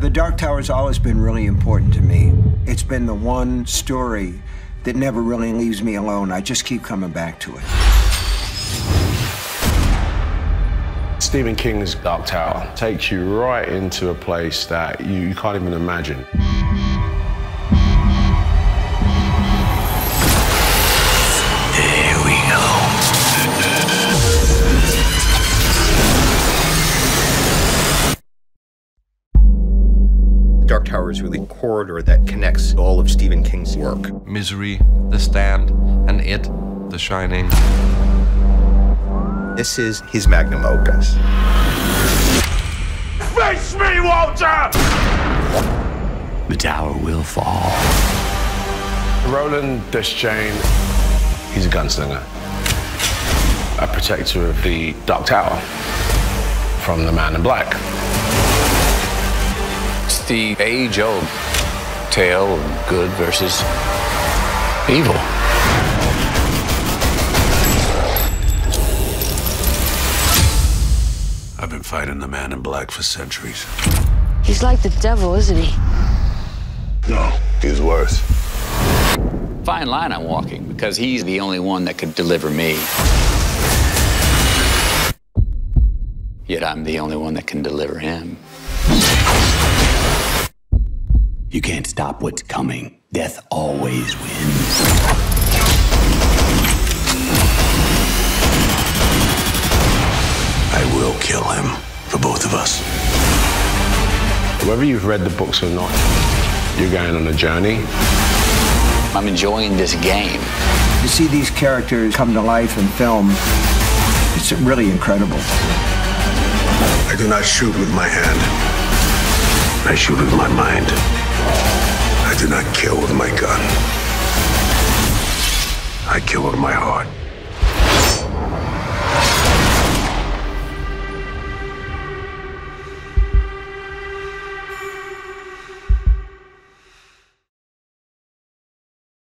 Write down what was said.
The Dark Tower's always been really important to me. It's been the one story that never really leaves me alone. I just keep coming back to it. Stephen King's Dark Tower takes you right into a place that you can't even imagine. Dark Tower is really a corridor that connects all of Stephen King's work. Misery, The Stand, and It, The Shining. This is his magnum opus. Face me, Walter! The tower will fall. Roland Deschain, he's a gunslinger, a protector of the Dark Tower from The Man in Black. It's the age-old tale of good versus evil. I've been fighting the Man in Black for centuries. He's like the devil, isn't he? No, he's worse. Fine line I'm walking, because he's the only one that could deliver me. Yet I'm the only one that can deliver him. You can't stop what's coming. Death always wins. I will kill him, for both of us. Whether you've read the books or not, you're going on a journey. I'm enjoying this game. To see these characters come to life in film, it's really incredible. I do not shoot with my hand. I shoot with my mind. I do not kill with my gun. I kill with my heart.